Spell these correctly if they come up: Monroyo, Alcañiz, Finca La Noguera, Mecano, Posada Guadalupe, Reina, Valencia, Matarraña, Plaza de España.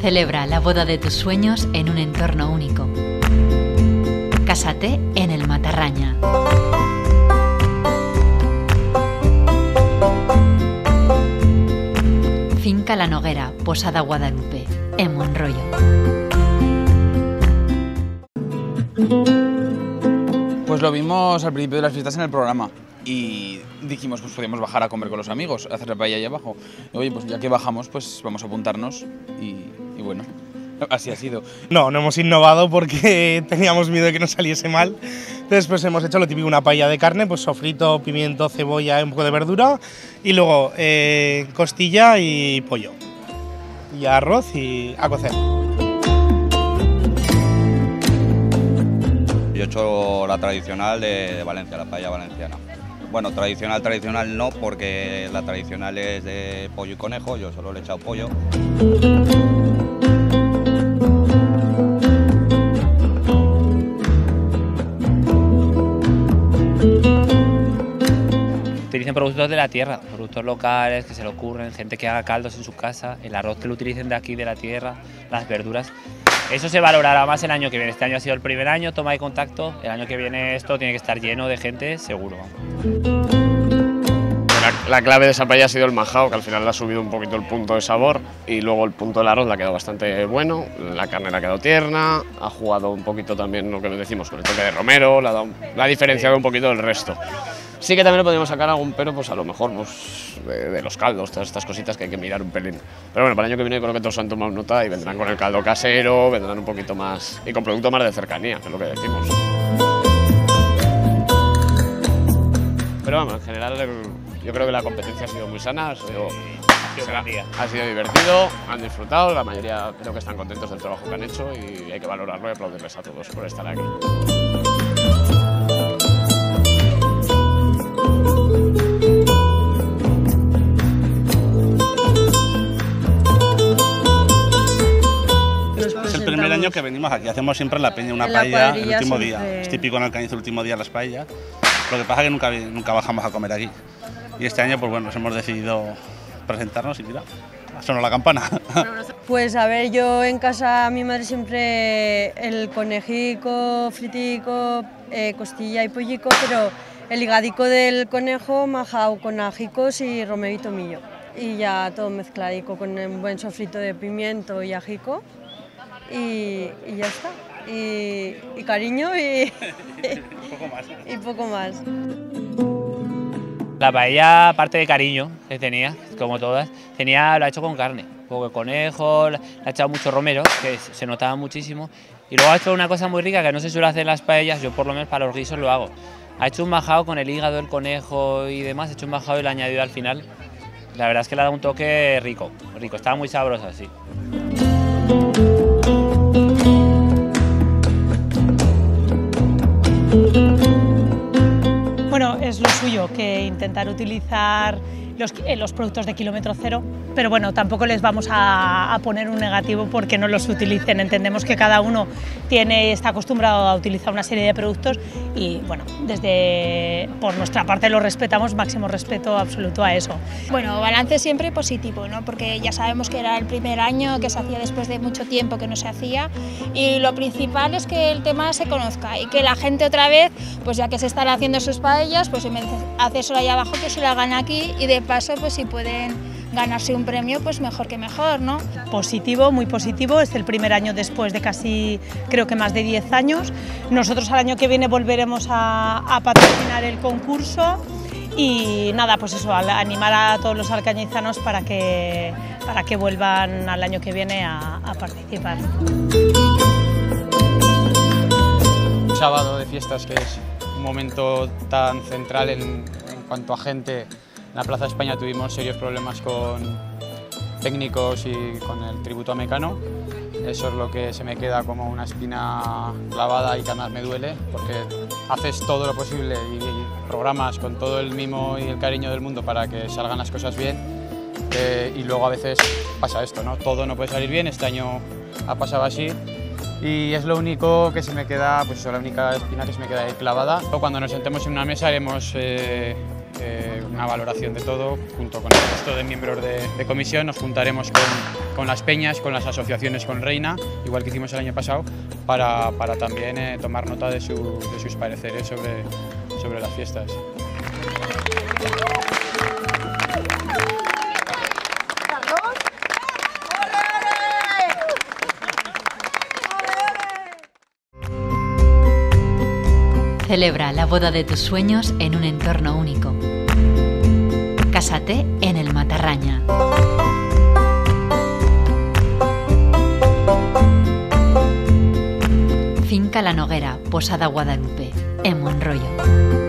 Celebra la boda de tus sueños en un entorno único. Cásate en el Matarraña. Finca La Noguera, Posada Guadalupe, en Monroyo. Pues lo vimos al principio de las fiestas en el programa y dijimos pues podíamos bajar a comer con los amigos, hacer la paella ahí abajo. Y, oye, pues ya que bajamos pues vamos a apuntarnos y bueno, así ha sido. No hemos innovado porque teníamos miedo de que nos saliese mal. Entonces pues hemos hecho lo típico, una paella de carne, pues sofrito, pimiento, cebolla, un poco de verdura y luego costilla y pollo y arroz y a cocer. Yo he hecho la tradicional de Valencia, la paella valenciana. Bueno, tradicional no, porque la tradicional es de pollo y conejo, yo solo le he echado pollo. Utilicen productos de la tierra, productos locales que se le ocurren, gente que haga caldos en su casa, el arroz que lo utilicen de aquí, de la tierra, las verduras. Eso se valorará más el año que viene. Este año ha sido el primer año, toma de contacto. El año que viene esto tiene que estar lleno de gente, seguro. La clave de esa paella ha sido el majao, que al final le ha subido un poquito el punto de sabor, y luego el punto del arroz le ha quedado bastante bueno, la carne le ha quedado tierna, ha jugado un poquito también lo que nos decimos con el toque de romero, la ha diferenciado un poquito del resto. Sí que también le podríamos sacar algún pero, pues a lo mejor pues, de los caldos, todas estas cositas que hay que mirar un pelín. Pero bueno, para el año que viene creo que todos han tomado nota y vendrán con el caldo casero, vendrán un poquito más y con producto más de cercanía, que es lo que decimos. Pero vamos, en general yo creo que la competencia ha sido muy sana, ha sido divertido, han disfrutado, la mayoría creo que están contentos del trabajo que han hecho y hay que valorarlo y aplaudirles a todos por estar aquí. Que venimos aquí, hacemos siempre la peña, una paella el último día, es típico en Alcañiz el último día las paellas, lo que pasa es que nunca bajamos a comer aquí y este año pues bueno, nos hemos decidido presentarnos y mira, sonó la campana. Pues a ver, yo en casa, mi madre siempre el conejico, fritico, costilla y pollico, pero el higadico del conejo majao con ajicos y romero y tomillo y ya todo mezcladico con un buen sofrito de pimiento y ajico. Y ya está, y cariño y poco más. La paella, aparte de cariño que tenía, como todas, la ha hecho con carne, poco de conejo, le ha echado mucho romero, que se notaba muchísimo, y luego ha hecho una cosa muy rica que no se suele hacer en las paellas, yo por lo menos para los guisos lo hago, ha hecho un majao con el hígado, el conejo y demás, ha hecho un majao y lo ha añadido al final, la verdad es que le ha dado un toque rico, estaba muy sabroso así. Bueno, es lo suyo, que intentar utilizar los productos de kilómetro cero, pero bueno, tampoco les vamos a poner un negativo porque no los utilicen. Entendemos que cada uno está acostumbrado a utilizar una serie de productos y bueno, por nuestra parte lo respetamos, máximo respeto absoluto a eso. Bueno, balance siempre positivo, ¿no? Porque ya sabemos que era el primer año, que se hacía después de mucho tiempo que no se hacía y lo principal es que el tema se conozca y que la gente otra vez, pues ya que se están haciendo sus paellas, pues en vez de hacerlo ahí abajo que se la hagan aquí y de paso, pues si pueden ganarse un premio, pues mejor que mejor, ¿no? Positivo, muy positivo, es el primer año después de casi, creo que más de 10 años. Nosotros al año que viene volveremos a patrocinar el concurso y nada, pues eso, animar a todos los alcañizanos para que vuelvan al año que viene a participar. Un sábado de fiestas que es un momento tan central en cuanto a gente. En la Plaza de España tuvimos serios problemas con técnicos y con el tributo a Mecano. Eso es lo que se me queda como una espina clavada y que además me duele, porque haces todo lo posible y programas con todo el mimo y el cariño del mundo para que salgan las cosas bien y luego a veces pasa esto, ¿no? Todo no puede salir bien, este año ha pasado así y es lo único que se me queda, pues la única espina que se me queda ahí clavada. Cuando nos sentemos en una mesa haremos una valoración de todo, junto con el resto de miembros de comisión. Nos juntaremos con las peñas, con las asociaciones, con Reina, igual que hicimos el año pasado, para también tomar nota de sus pareceres sobre las fiestas. Celebra la boda de tus sueños en un entorno único. Cásate en el Matarraña. Finca La Noguera, Posada Guadalupe, en Monroyo.